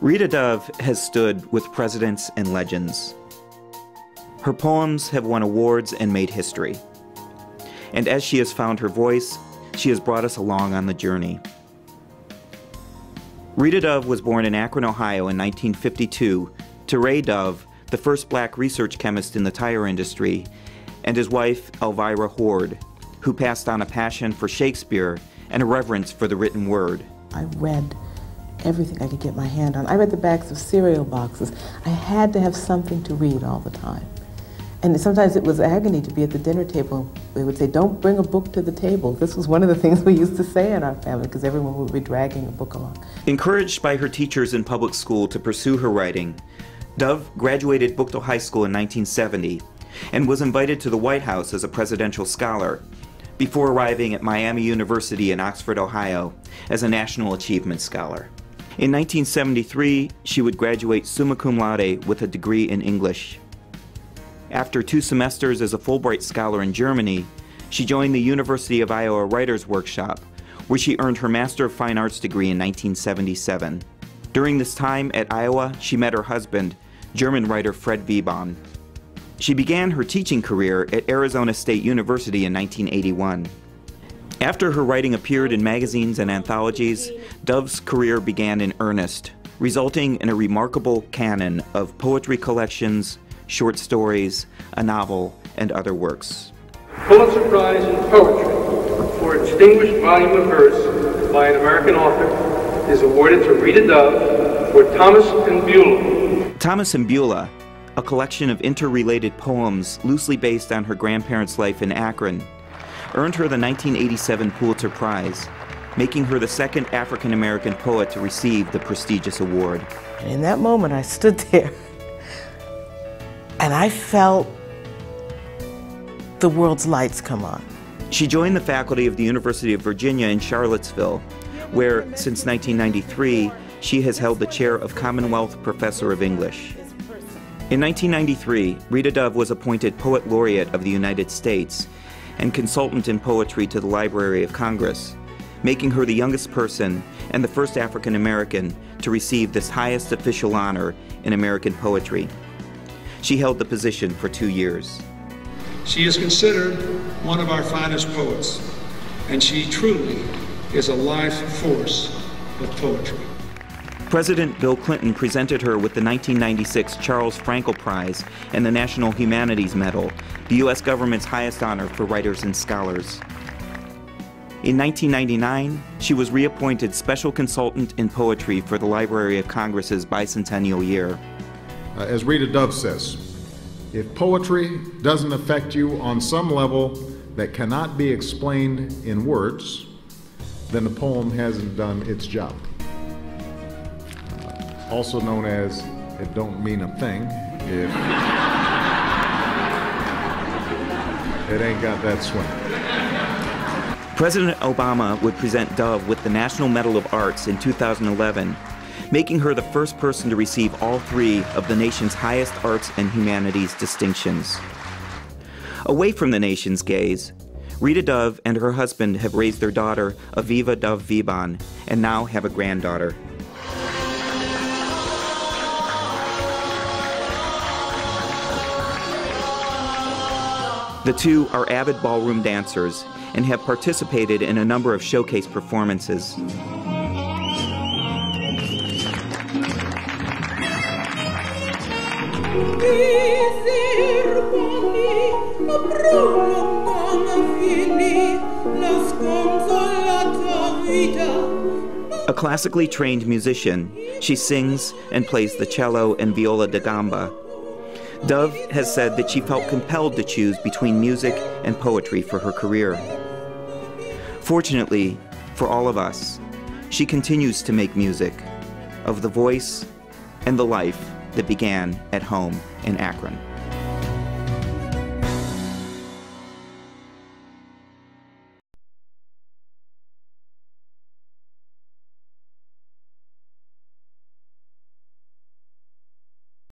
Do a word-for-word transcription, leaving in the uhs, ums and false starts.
Rita Dove has stood with presidents and legends. Her poems have won awards and made history. And as she has found her voice, she has brought us along on the journey. Rita Dove was born in Akron, Ohio in nineteen fifty-two to Ray Dove, the first black research chemist in the tire industry, and his wife, Elvira Hoard, who passed on a passion for Shakespeare and a reverence for the written word. I read everything I could get my hand on. I read the backs of cereal boxes. I had to have something to read all the time. And sometimes it was agony to be at the dinner table. They would say, don't bring a book to the table. This was one of the things we used to say in our family, because everyone would be dragging a book along. Encouraged by her teachers in public school to pursue her writing, Dove graduated Buchtel High School in nineteen seventy and was invited to the White House as a presidential scholar, before arriving at Miami University in Oxford, Ohio, as a National Achievement Scholar. In nineteen seventy-three, she would graduate summa cum laude with a degree in English. After two semesters as a Fulbright Scholar in Germany, she joined the University of Iowa Writers' Workshop, where she earned her Master of Fine Arts degree in nineteen seventy-seven. During this time at Iowa, she met her husband, German writer Fred Viebahn. She began her teaching career at Arizona State University in nineteen eighty-one. After her writing appeared in magazines and anthologies, Dove's career began in earnest, resulting in a remarkable canon of poetry collections, short stories, a novel, and other works. Pulitzer Prize in Poetry for a distinguished volume of verse by an American author is awarded to Rita Dove for Thomas and Beulah. Thomas and Beulah, a collection of interrelated poems loosely based on her grandparents' life in Akron, earned her the nineteen eighty-seven Pulitzer Prize, making her the second African-American poet to receive the prestigious award. And in that moment, I stood there, and I felt the world's lights come on. She joined the faculty of the University of Virginia in Charlottesville, where, since nineteen ninety-three, she has held the chair of Commonwealth Professor of English. In nineteen ninety-three, Rita Dove was appointed Poet Laureate of the United States and consultant in poetry to the Library of Congress, making her the youngest person and the first African American to receive this highest official honor in American poetry. She held the position for two years. She is considered one of our finest poets, and she truly is a life force of poetry. President Bill Clinton presented her with the nineteen ninety-six Charles Frankel Prize and the National Humanities Medal, the U S government's highest honor for writers and scholars. In nineteen ninety-nine, she was reappointed Special Consultant in Poetry for the Library of Congress's bicentennial year. Uh, as Rita Dove says, if poetry doesn't affect you on some level that cannot be explained in words, then the poem hasn't done its job. Also known as, it don't mean a thing, if it ain't got that swing. President Obama would present Dove with the National Medal of Arts in two thousand eleven, making her the first person to receive all three of the nation's highest arts and humanities distinctions. Away from the nation's gaze, Rita Dove and her husband have raised their daughter, Aviva Dove Vibon, and now have a granddaughter. The two are avid ballroom dancers and have participated in a number of showcase performances. A classically trained musician, she sings and plays the cello and viola da gamba. Dove has said that she felt compelled to choose between music and poetry for her career. Fortunately, for all of us, she continues to make music of the voice and the life that began at home in Akron.